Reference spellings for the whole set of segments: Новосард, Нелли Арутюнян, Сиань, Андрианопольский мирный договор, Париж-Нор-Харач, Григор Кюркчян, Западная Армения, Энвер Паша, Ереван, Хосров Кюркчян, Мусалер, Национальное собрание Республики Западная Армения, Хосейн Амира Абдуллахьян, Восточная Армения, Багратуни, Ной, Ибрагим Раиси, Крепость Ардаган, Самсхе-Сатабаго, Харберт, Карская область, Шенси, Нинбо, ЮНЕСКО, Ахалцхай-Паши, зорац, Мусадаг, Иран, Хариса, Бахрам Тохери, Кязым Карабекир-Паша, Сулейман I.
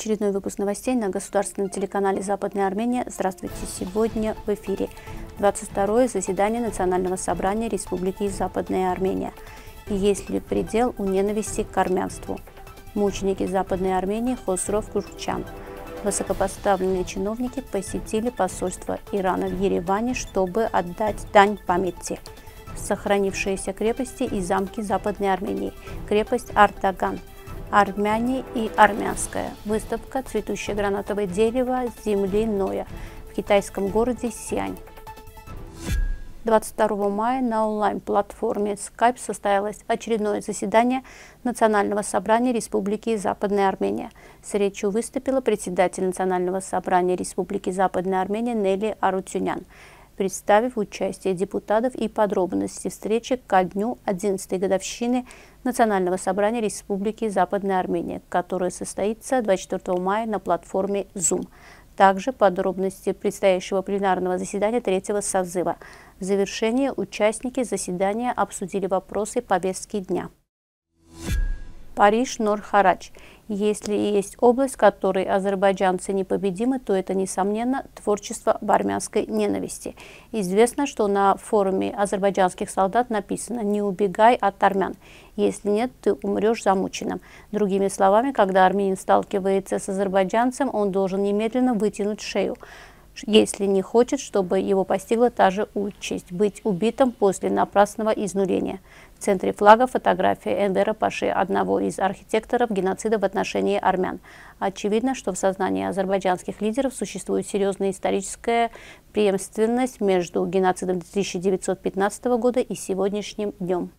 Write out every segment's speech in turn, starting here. Очередной выпуск новостей на государственном телеканале Западная Армения. Здравствуйте! Сегодня в эфире 22-е заседание Национального собрания Республики Западная Армения. Есть ли предел у ненависти к армянству? Мученики Западной Армении Хосров Кюркчян. Высокопоставленные чиновники посетили посольство Ирана в Ереване, чтобы отдать дань памяти. Сохранившиеся крепости и замки Западной Армении. Крепость Ардаган. Армяне и армянская. Выставка «Цветущее гранатовое дерево земли Ноя» в китайском городе Сиань. 22 мая на онлайн-платформе Skype состоялось очередное заседание Национального собрания Республики Западная Армения. С речью выступила председатель Национального собрания Республики Западная Армения Нелли Арутюнян, представив участие депутатов и подробности встречи ко дню 11-й годовщины Национального собрания Республики Западная Армения, которое состоится 24 мая на платформе Zoom. Также подробности предстоящего пленарного заседания третьего созыва. В завершение участники заседания обсудили вопросы повестки дня. Париж-Нор-Харач. Если и есть область, в которой азербайджанцы непобедимы, то это, несомненно, творчество в армянской ненависти. Известно, что на форуме азербайджанских солдат написано «Не убегай от армян, если нет, ты умрешь замученным». Другими словами, когда армянин сталкивается с азербайджанцем, он должен немедленно вытянуть шею, если не хочет, чтобы его постигла та же участь – быть убитым после напрасного изнурения. В центре флага фотография Энвера Паши, одного из архитекторов геноцида в отношении армян. Очевидно, что в сознании азербайджанских лидеров существует серьезная историческая преемственность между геноцидом 1915 года и сегодняшним днем.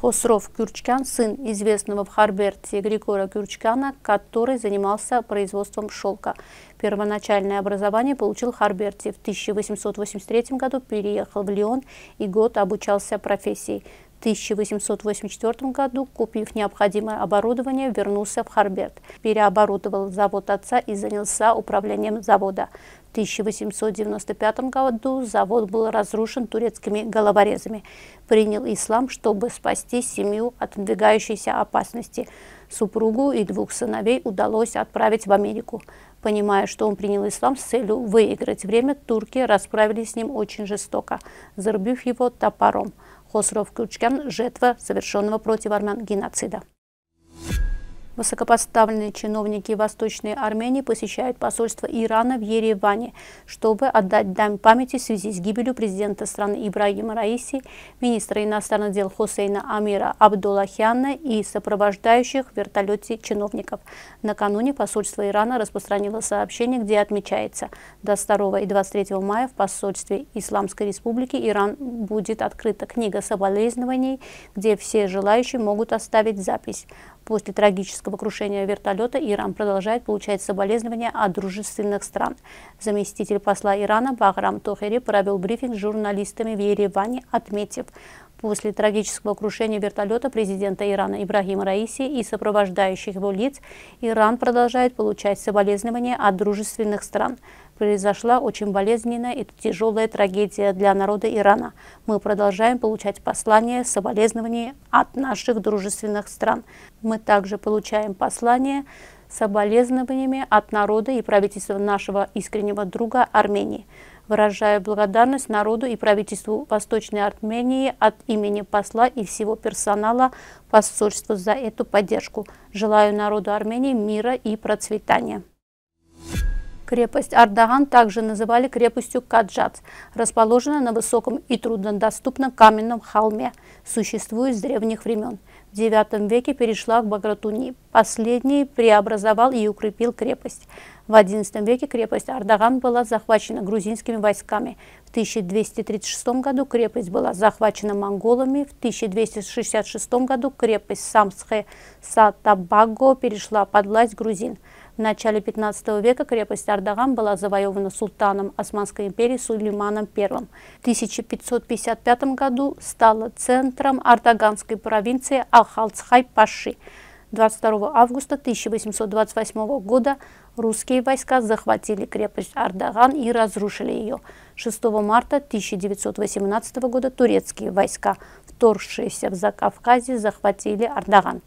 Хосров Кюркчян, сын известного в Харберте Григора Кюркчяна, который занимался производством шелка. Первоначальное образование получил в Харберте. В 1883 году переехал в Лион и год обучался профессии. В 1884 году, купив необходимое оборудование, вернулся в Харберт, переоборудовал завод отца и занялся управлением завода. В 1895 году завод был разрушен турецкими головорезами. Принял ислам, чтобы спасти семью от надвигающейся опасности. Супругу и двух сыновей удалось отправить в Америку. Понимая, что он принял ислам с целью выиграть время, турки расправились с ним очень жестоко, зарубив его топором. Хосров Кюркчян – жертва совершенного против армян геноцида. Высокопоставленные чиновники Восточной Армении посещают посольство Ирана в Ереване, чтобы отдать дань памяти в связи с гибелью президента страны Ибрагима Раиси, министра иностранных дел Хосейна Амира Абдуллахьяна и сопровождающих в вертолете чиновников. Накануне посольство Ирана распространило сообщение, где отмечается: до 2 и 23 мая в посольстве Исламской Республики Иран будет открыта книга соболезнований, где все желающие могут оставить запись. После трагического крушения вертолета Иран продолжает получать соболезнования от дружественных стран. Заместитель посла Ирана Бахрам Тохери провел брифинг с журналистами в Ереване, отметив: после трагического крушения вертолета президента Ирана Ибрагима Раиси и сопровождающих его лиц Иран продолжает получать соболезнования от дружественных стран. Произошла очень болезненная и тяжелая трагедия для народа Ирана. Мы продолжаем получать послания, соболезнования от наших дружественных стран. Мы также получаем послания с соболезнованиями от народа и правительства нашего искреннего друга Армении. Выражаю благодарность народу и правительству Восточной Армении от имени посла и всего персонала посольства за эту поддержку. Желаю народу Армении мира и процветания. Крепость Ардаган также называли крепостью Каджат, расположена на высоком и труднодоступном каменном холме, существует с древних времен. В IX веке перешла к Багратуни, последний преобразовал и укрепил крепость. В XI веке крепость Ардаган была захвачена грузинскими войсками. В 1236 году крепость была захвачена монголами. В 1266 году крепость Самсхе-Сатабаго перешла под власть грузин. В начале 15 века крепость Ардаган была завоевана султаном Османской империи Сулейманом I. В 1555 году стала центром Ардаганской провинции Ахалцхай-Паши. 22 августа 1828 года русские войска захватили крепость Ардаган и разрушили ее. 6 марта 1918 года турецкие войска, вторгшиеся в Закавказье, захватили Ардаган.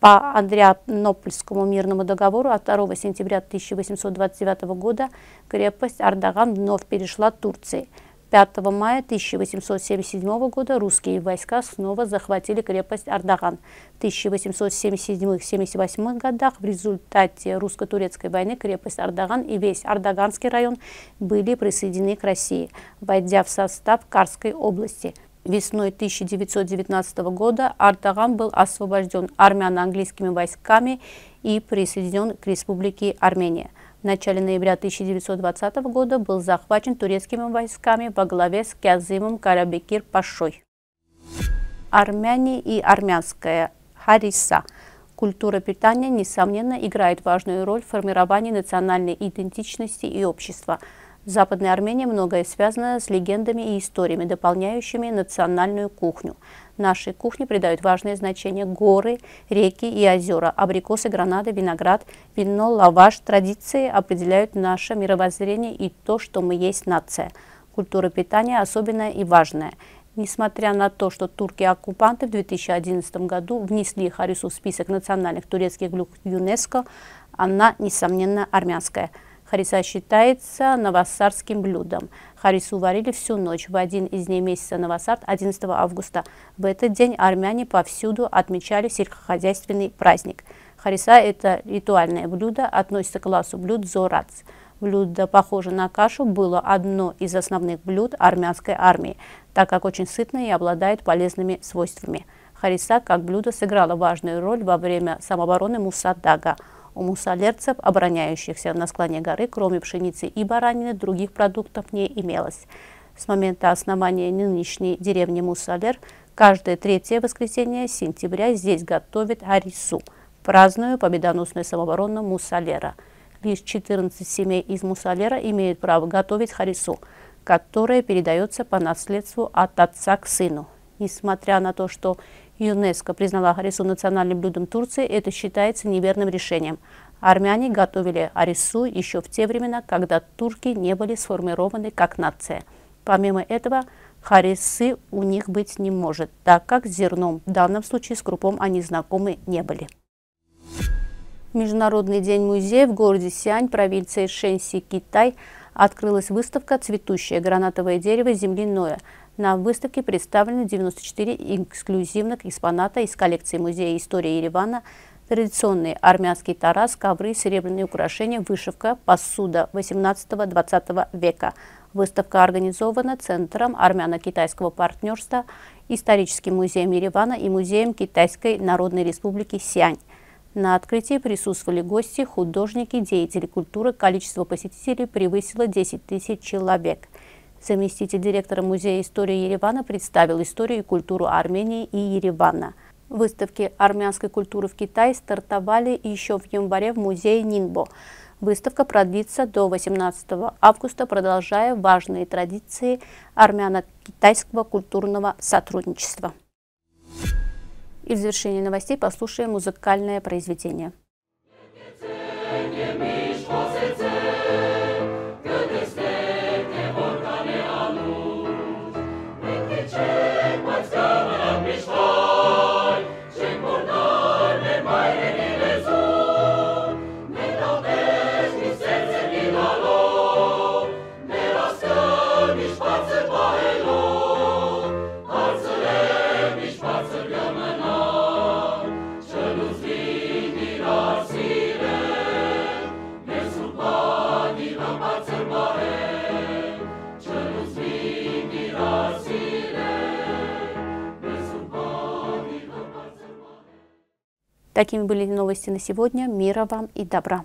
по Андрианопольскому мирному договору от 2 сентября 1829 года крепость Ардаган вновь перешла Турции. 5 мая 1877 года русские войска снова захватили крепость Ардаган. В 1877-78 годах в результате русско-турецкой войны крепость Ардаган и весь Ардаганский район были присоединены к России, войдя в состав Карской области. Весной 1919 года Ардаган был освобожден армяно-английскими войсками и присоединен к Республике Армения. В начале ноября 1920 года был захвачен турецкими войсками во главе с Кязымом Карабекир-Пашой. Армяне и армянская Хариса. Культура питания, несомненно, играет важную роль в формировании национальной идентичности и общества. В Западной Армении многое связано с легендами и историями, дополняющими национальную кухню. Нашей кухне придают важное значение горы, реки и озера, абрикосы, гранаты, виноград, вино, лаваш. Традиции определяют наше мировоззрение и то, что мы есть нация. Культура питания особенная и важная. Несмотря на то, что турки-оккупанты в 2011 году внесли Харису в список национальных турецких блюд ЮНЕСКО, она, несомненно, армянская. Хариса считается новосардским блюдом. Харису варили всю ночь в один из дней месяца Новосард, 11 августа. В этот день армяне повсюду отмечали сельскохозяйственный праздник. Хариса – это ритуальное блюдо, относится к классу блюд зорац. Блюдо, похожее на кашу, было одно из основных блюд армянской армии, так как очень сытное и обладает полезными свойствами. Хариса как блюдо сыграла важную роль во время самообороны Мусадага. У мусалерцев, обороняющихся на склоне горы, кроме пшеницы и баранины, других продуктов не имелось. С момента основания нынешней деревни Мусалер каждое третье воскресенье сентября здесь готовят харису, праздную победоносную самооборону Мусалера. Лишь 14 семей из Мусалера имеют право готовить харису, которая передается по наследству от отца к сыну. Несмотря на то, что ЮНЕСКО признала харису национальным блюдом Турции, это считается неверным решением. Армяне готовили харису еще в те времена, когда турки не были сформированы как нация. Помимо этого, харисы у них быть не может, так как с зерном, в данном случае с крупом, они знакомы не были. Международный день музея в городе Сиань, провинции Шенси, Китай, открылась выставка «Цветущее гранатовое дерево земли Ноя». На выставке представлены 94 эксклюзивных экспоната из коллекции Музея истории Еревана, традиционный армянский тарас, ковры, серебряные украшения, вышивка, посуда 18-20 века. Выставка организована Центром армяно-китайского партнерства, историческим музеем Еревана и музеем Китайской Народной Республики Сиань. На открытии присутствовали гости, художники, деятели культуры. Количество посетителей превысило 10 тысяч человек. Заместитель директора Музея истории Еревана представил историю и культуру Армении и Еревана. Выставки армянской культуры в Китае стартовали еще в январе в музее Нинбо. Выставка продлится до 18 августа, продолжая важные традиции армяно-китайского культурного сотрудничества. И в завершении новостей послушаем музыкальное произведение. Такими были новости на сегодня. Мира вам и добра!